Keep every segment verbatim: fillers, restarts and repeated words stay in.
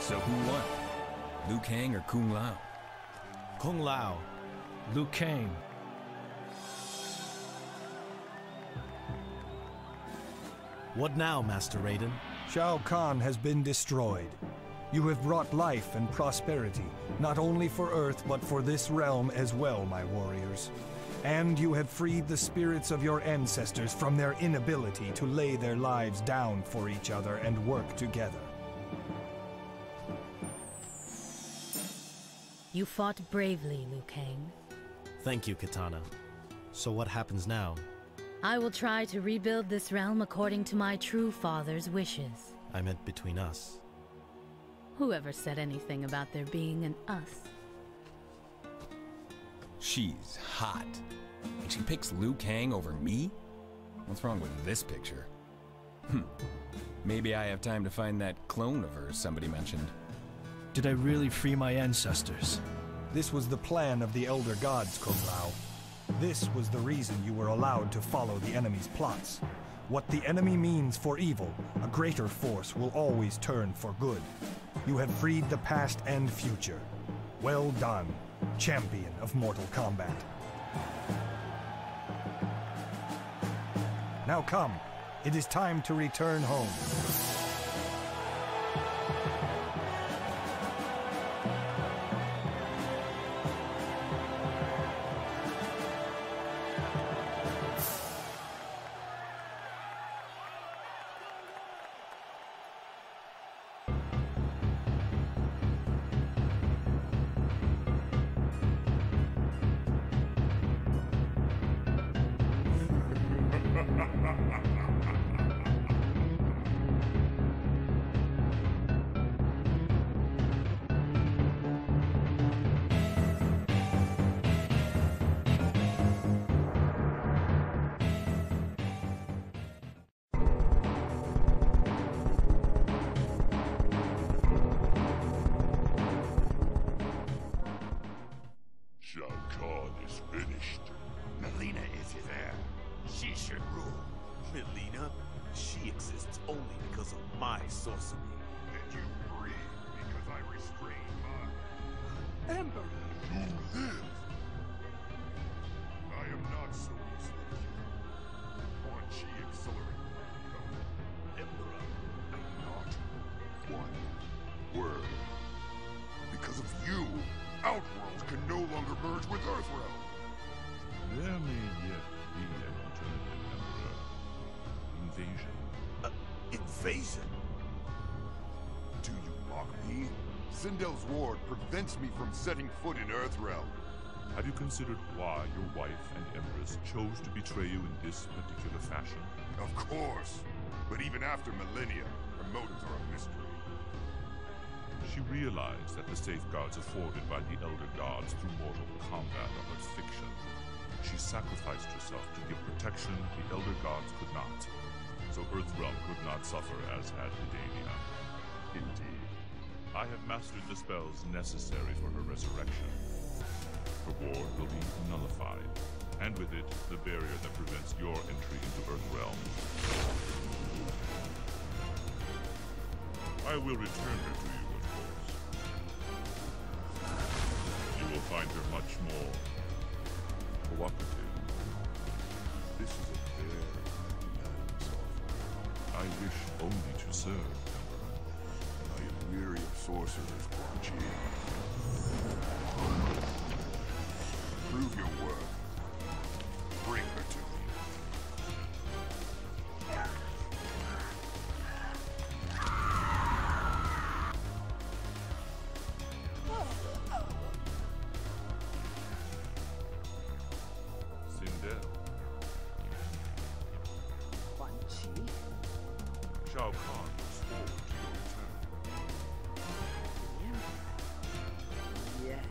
So who won? Liu Kang or Kung Lao? Kung Lao. Liu Kang. What now, Master Raiden? Shao Kahn has been destroyed. You have brought life and prosperity, not only for Earth, but for this realm as well, my warriors. And you have freed the spirits of your ancestors from their inability to lay their lives down for each other and work together. You fought bravely, Liu Kang. Thank you, Kitana. So what happens now? I will try to rebuild this realm according to my true father's wishes. I meant between us. Whoever said anything about there being an us? She's hot. And she picks Liu Kang over me? What's wrong with this picture? Hm. Maybe I have time to find that clone of hers somebody mentioned. Did I really free my ancestors? This was the plan of the Elder Gods, Kung Lao. This was the reason you were allowed to follow the enemy's plots. What the enemy means for evil, a greater force will always turn for good. You have freed the past and future. Well done, champion of Mortal Kombat. Now come, it is time to return home. Outworld can no longer merge with Earthrealm. There may yet be an alternative emperor. Invasion. Uh, invasion? Do you mock me? Sindel's ward prevents me from setting foot in Earthrealm. Have you considered why your wife and empress chose to betray you in this particular fashion? Of course. But even after millennia, her motives are a mystery. She realized that the safeguards afforded by the Elder Gods through mortal combat are but fiction. She sacrificed herself to give protection the Elder Gods could not, so Earthrealm could not suffer as had Edenia. Indeed, I have mastered the spells necessary for her resurrection. Her ward will be nullified, and with it, the barrier that prevents your entry into Earthrealm. I will return her to you. Find her much more cooperative. This is a fair man's offer. I wish only to serve. I am weary of sorcerers, Quan Chi. Prove your worth. Bring her to me. Shao Kahn is forward to your return. Yeah. Yeah.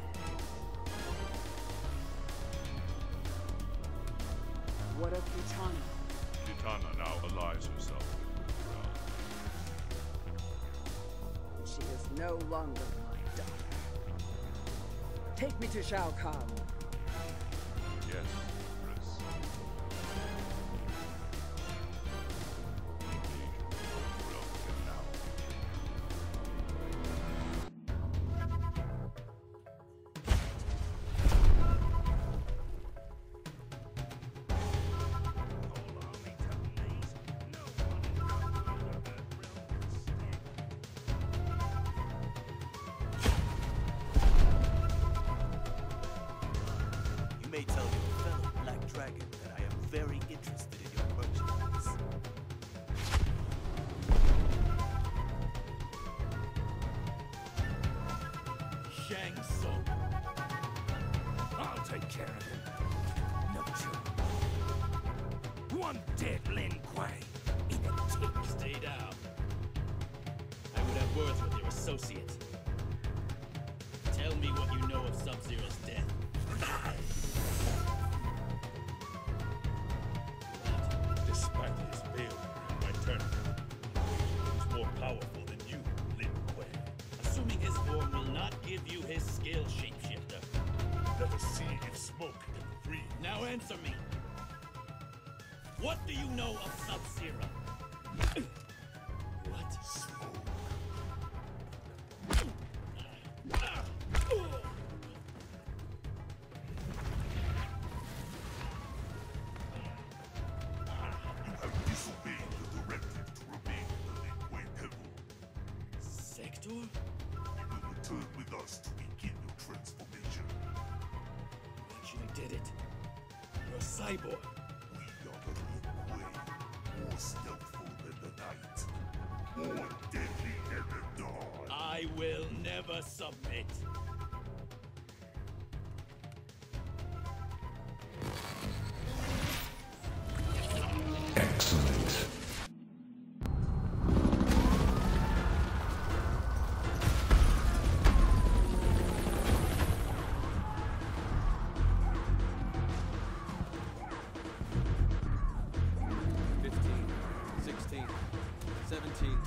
no longer my daughter. Take me to Shao Kahn. Yes, Bruce. Shang Tsung. I'll take care of him. No trouble. One dead Lin Kuei in a tick. Stay down. I would have words with your associate. Tell me what you know of Sub-Zero's death. Despite his failure in my tournament, he was more powerful than you, Lin Kuei. Assuming his form will not give you his skill, shapeshifter. Let us see if Smoke can free. Now answer me. What do you know of Sub-Zero? What? Smoke. Cyborg. We are the Lin Kuei, more stealthful than the night, more deadly than the dawn. I will never submit. Excellent. seventeen,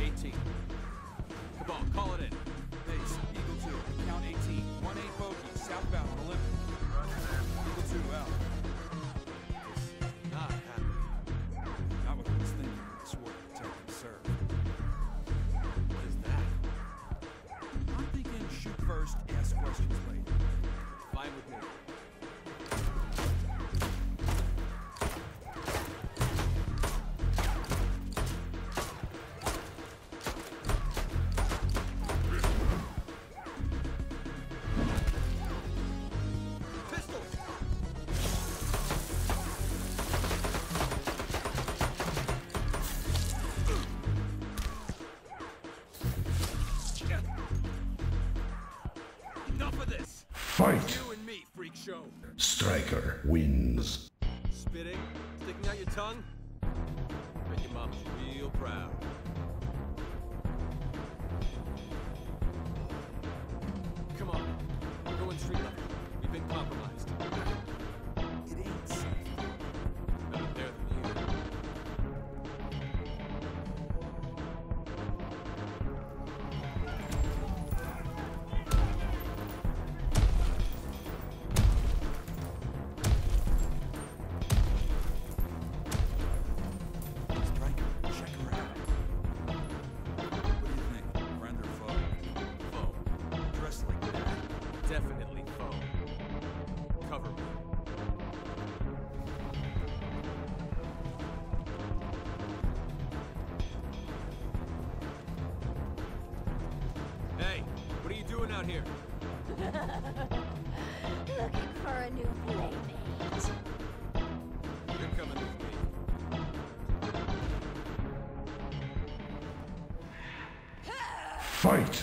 eighteen. Kabal, call it in. Base, Eagle two, count eighteen. one eight bogey, southbound, eleven. Eagle two, out. It's not happening. Not what I was thinking. I swore to protect and serve. What is that? I'm thinking shoot first, ask questions later. Fine with me. Fight! You and me, freak show. Stryker wins. Spitting? Sticking out your tongue? Make your mom real proud. Come on. We're going street level. We've been compromised. It ain't safe. Better there than out here. Looking for a new playmate. You're coming with me. Fight!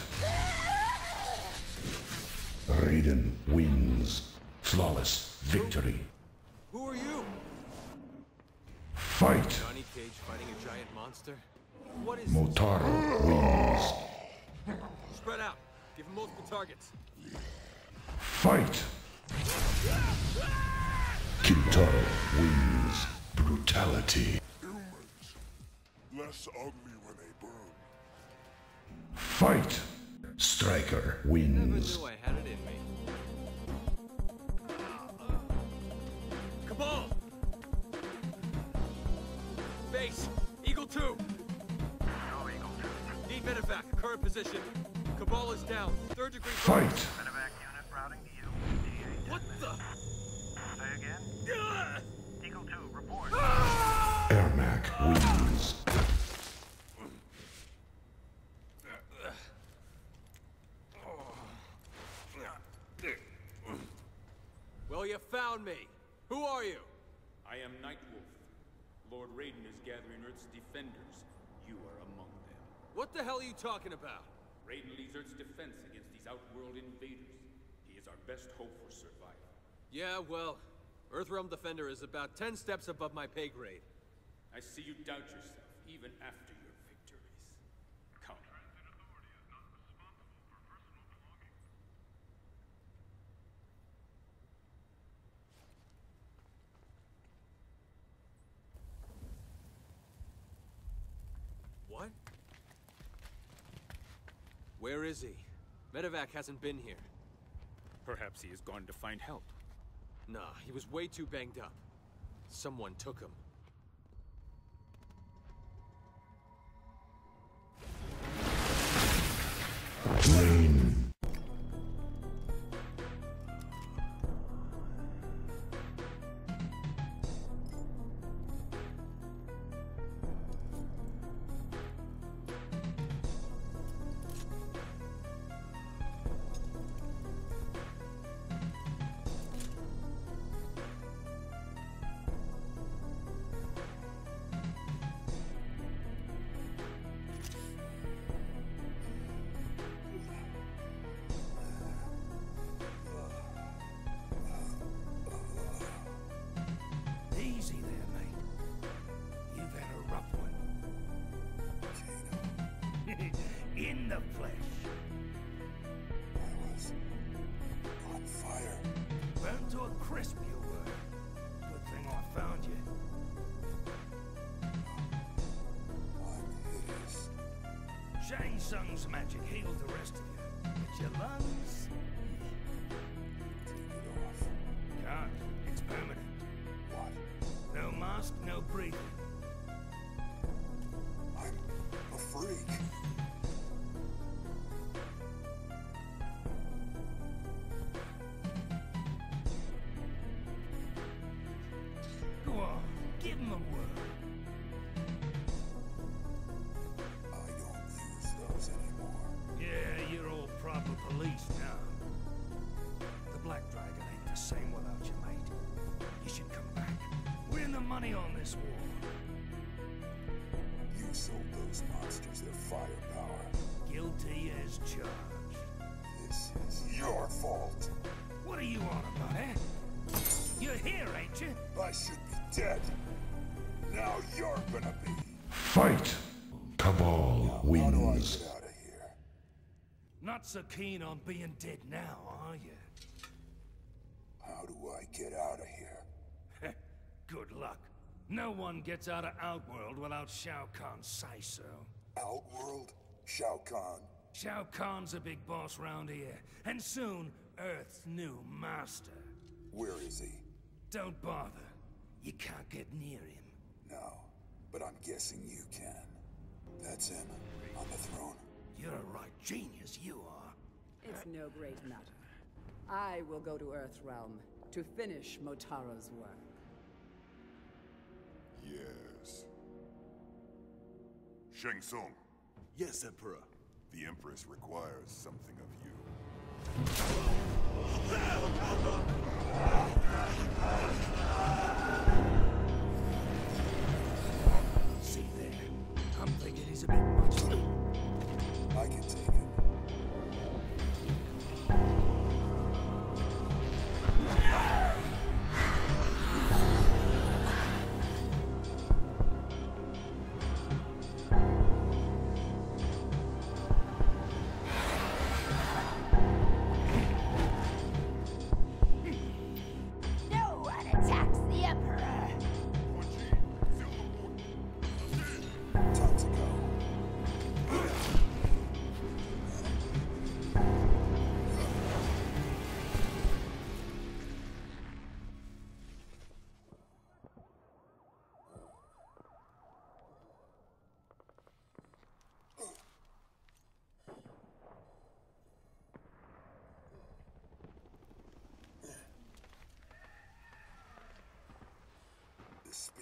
Raiden wins. Flawless victory. Who, Who are you? Fight! Johnny Cage fighting a giant monster? What is Motaro wins. Spread out. Give him multiple targets. Fight! Kintaro wins. Brutality. Humans. Less ugly when they burn. Fight! Stryker wins. I never knew I had it in me. Kabal! Base! Eagle two! Need medevac, current position. Kabal is down. Third degree. Fight! Medevac unit routing to you. D eight. What the? Say again? Yeah. Eagle two, report. Ah! Airmac wins. Ah! Well, you found me. Who are you? I am Nightwolf. Lord Raiden is gathering Earth's defenders. You are among them. What the hell are you talking about? Raiden leads Earth's defense against these Outworld invaders. He is our best hope for survival. Yeah, well, Earthrealm Defender is about ten steps above my pay grade. I see you doubt yourself, even after your victories. Come. Transit authority is not responsible for personal belongings. What? Where is he? Medevac hasn't been here. Perhaps he has gone to find help. Nah, he was way too banged up. Someone took him. Rain. In the flesh. I was on fire. Burned to a crisp you were. Good thing I found you. What is? Shang Tsung's magic healed the rest of you. But your lungs? Take it off. Can't. It's permanent. What? No mask, no breathing. I'm a freak. Not so keen on being dead now, are you? How do I get out of here? Good luck. No one gets out of Outworld without Shao Kahn say so. Outworld? Shao Kahn? Shao Kahn's a big boss round here, and soon Earth's new master. Where is he? Don't bother. You can't get near him. No, but I'm guessing you can. That's him, on the throne. You're a right genius, you are. It's no great matter. I will go to Earthrealm to finish Motaro's work. Yes. Shang Tsung. Yes, Emperor. The Empress requires something of you. See there? I'm thinking he's a bit much. I can take it.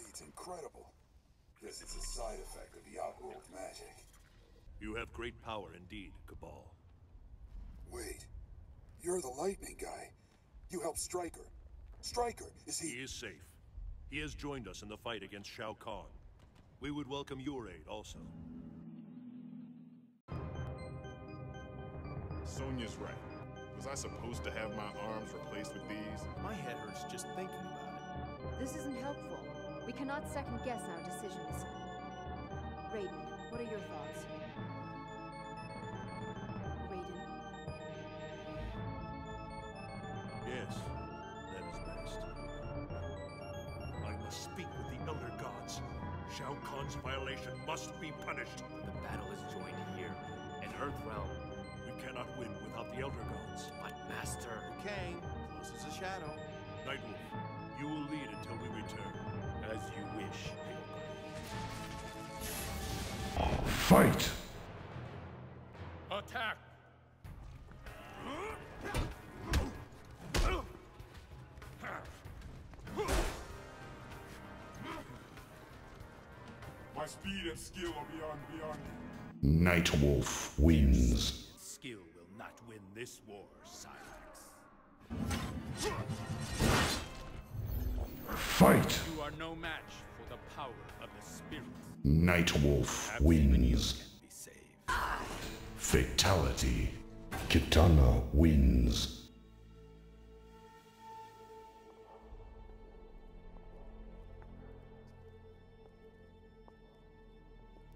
It's incredible. Because it's a side effect of the Outworld magic. You have great power indeed, Kabal. Wait. You're the lightning guy. You helped Stryker. Stryker, is he... He is safe. He has joined us in the fight against Shao Kahn. We would welcome your aid also. Sonya's right. Was I supposed to have my arms replaced with these? My head hurts just thinking about it. This isn't helpful. We cannot second-guess our decisions. Raiden, what are your thoughts? Raiden? Yes, that is best. I must speak with the Elder Gods. Shao Kahn's violation must be punished. The battle is joined here, in Earthrealm. We cannot win without the Elder Gods. But Master... Liu Kang, close as a shadow. Nightwolf, you will lead until we return. As you wish. Fight! Attack! My speed and skill are beyond beyond you. Nightwolf wins. Skill will not win this war, Cyrax. Fight! You are no match for the power of the spirit. Nightwolf wins. Fatality. Kitana wins.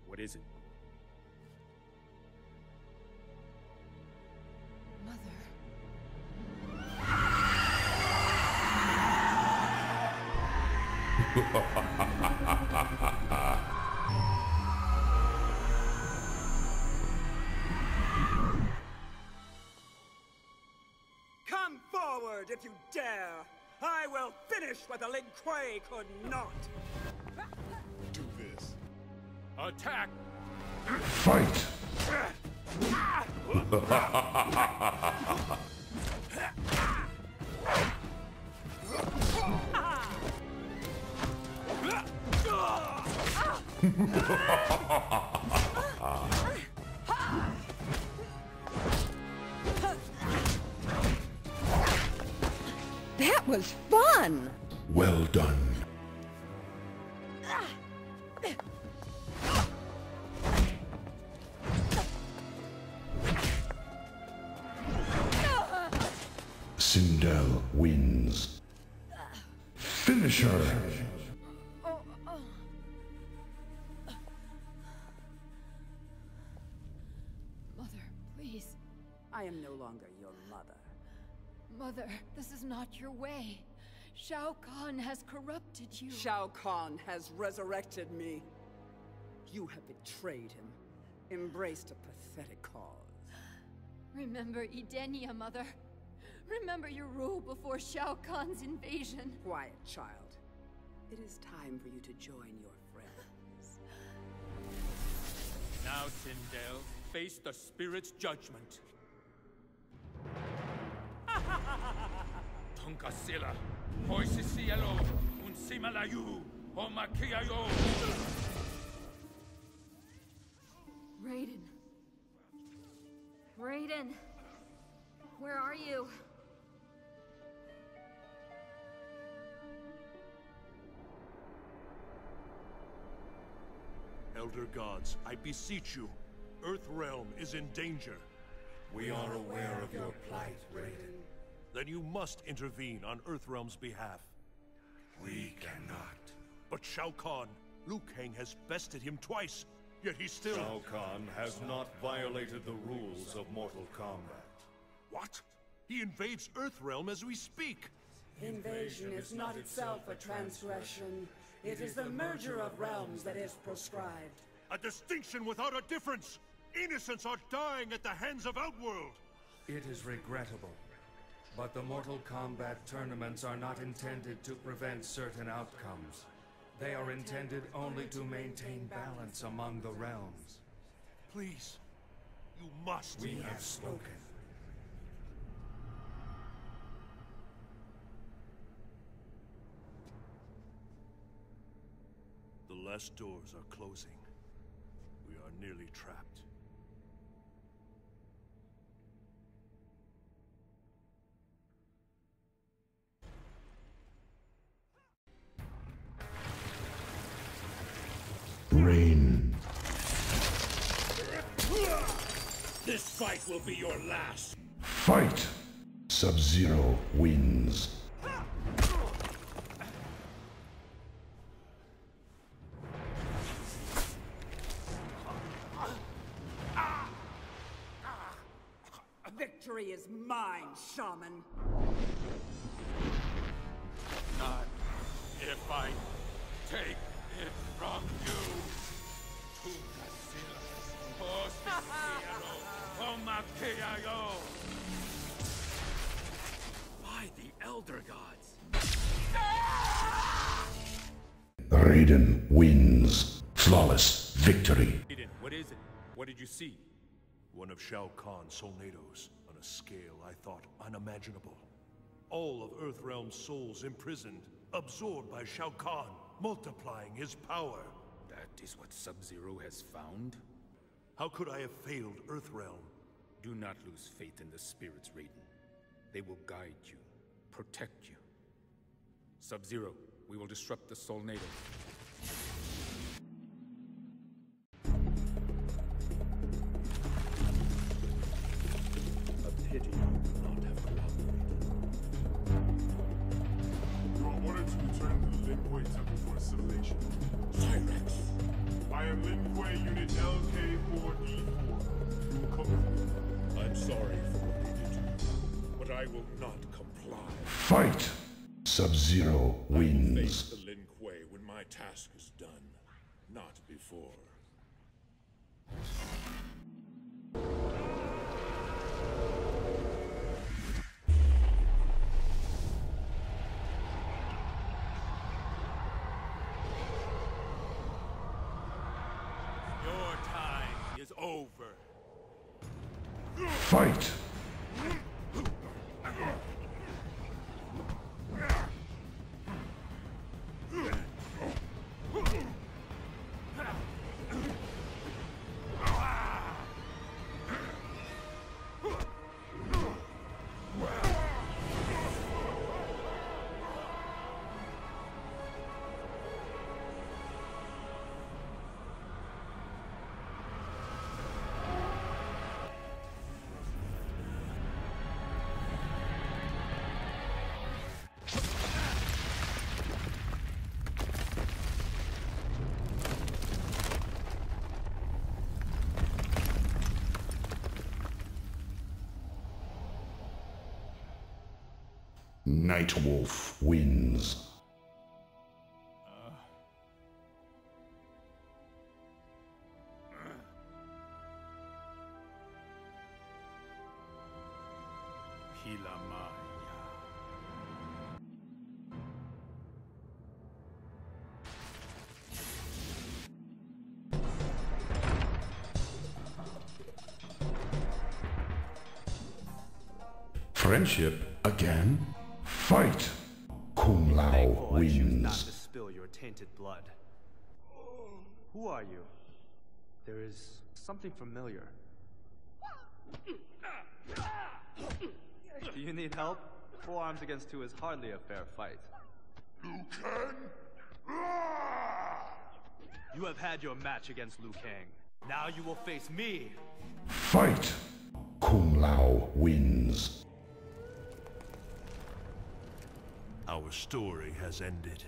What is it? Come forward if you dare. I will finish what the Lin Kuei could not. Do this. Attack. Fight. That was fun. Well done. Sindel wins. Finish her. I am no longer your mother. Mother, this is not your way. Shao Kahn has corrupted you. Shao Kahn has resurrected me. You have betrayed him, embraced a pathetic cause. Remember Edenia, Mother. Remember your rule before Shao Kahn's invasion. Quiet, child. It is time for you to join your friends. Now, Sindel, face the spirit's judgment. Tunkasilla, hoise cielo, unsimalayu, o makiayo. Raiden. Raiden. Where are you? Elder Gods, I beseech you. Earthrealm is in danger. We are aware of your plight, Raiden. Then you must intervene on Earthrealm's behalf. We cannot. But Shao Kahn, Liu Kang has bested him twice, yet he still... Shao Kahn has not violated the rules of mortal combat. What? He invades Earthrealm as we speak. Invasion is not itself a transgression. It is the merger of realms that is proscribed. A distinction without a difference! Innocents are dying at the hands of Outworld! It is regrettable, but the Mortal Kombat tournaments are not intended to prevent certain outcomes. They are intended only to maintain balance among the realms. Please, you must... We have spoken. glass doors are closing. We are nearly trapped. Rain. This fight will be your last. Fight! Sub-Zero wins. Victory is mine, shaman. Not if I take it from you. Tunkasilla, for Sub-Zero, for Motaro. By the Elder Gods. Raiden wins. Flawless victory. Raiden, what is it? What did you see? One of Shao Kahn's solnados on a scale I thought unimaginable. All of Earthrealm's souls imprisoned, absorbed by Shao Kahn, multiplying his power. That is what Sub-Zero has found? How could I have failed Earthrealm? Do not lose faith in the spirits, Raiden. They will guide you, protect you. Sub-Zero, we will disrupt the solnado. Cyrax. I am Lin Kuei, Unit L K four E four. You will come. I'm sorry for what they did to you, but I will not comply. Fight! Sub-Zero wins. I will face the Lin Kuei when my task is done, not before. Over. Fight. Nightwolf wins. Uh. Friendship again? Fight! Kung Lao Thankful wins. I choose not to spill your tainted blood. Who are you? There is something familiar. Do you need help? Four arms against two is hardly a fair fight. Liu Kang? You have had your match against Liu Kang. Now you will face me. Fight! Kung Lao wins. Our story has ended.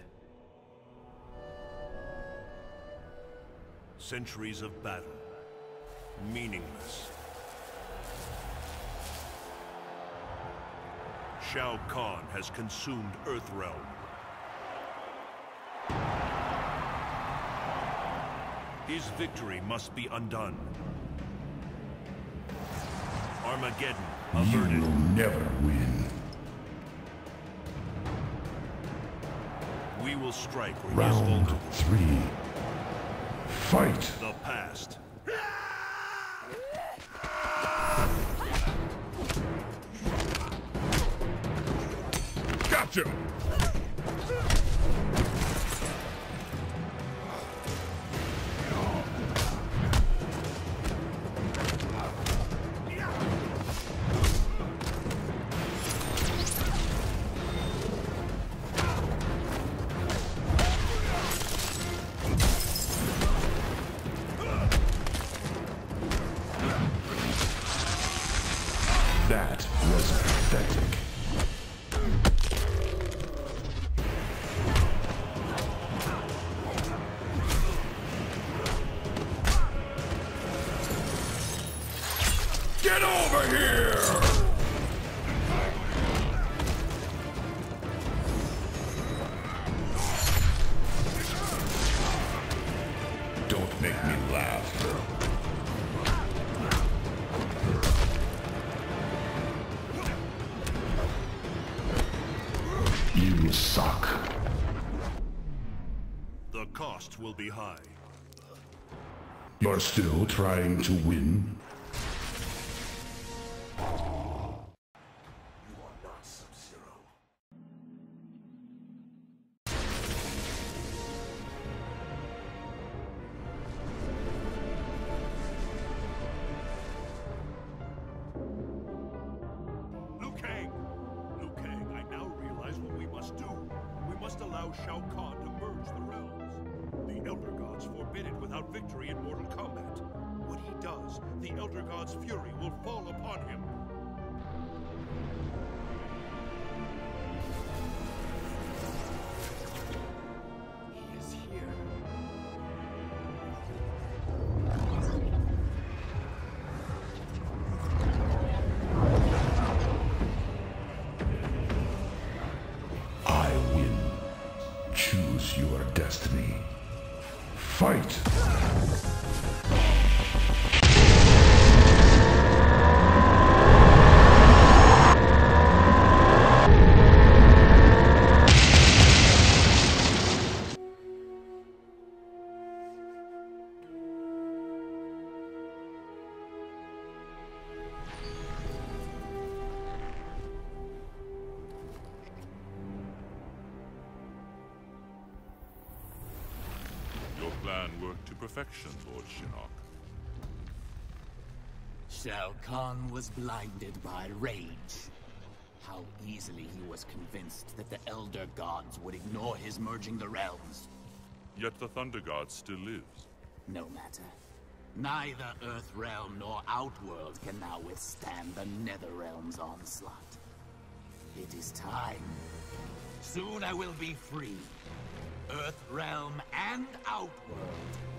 Centuries of battle, meaningless. Shao Kahn has consumed Earthrealm. His victory must be undone. Armageddon averted. You will never win. We will strike round three. Fight. The past. Gotcha. tactic. Get over here! Don't make me laugh. You suck. The cost will be high. You're still trying to win? You are not Sub-Zero. Liu Kang! Liu Kang, I now realize what we must do. We must allow Shao Kahn to merge the realms. The Elder Gods forbid it without victory in mortal combat. What he does, the Elder Gods' fury will fall upon him. He is here. I win. Choose your destiny. Fight! Plan worked to perfection, Lord Shinnok. Shao Kahn was blinded by rage. How easily he was convinced that the Elder Gods would ignore his merging the realms. Yet the Thunder God still lives. No matter. Neither Earthrealm nor Outworld can now withstand the Netherrealm's onslaught. It is time. Soon I will be free. Earthrealm and Outworld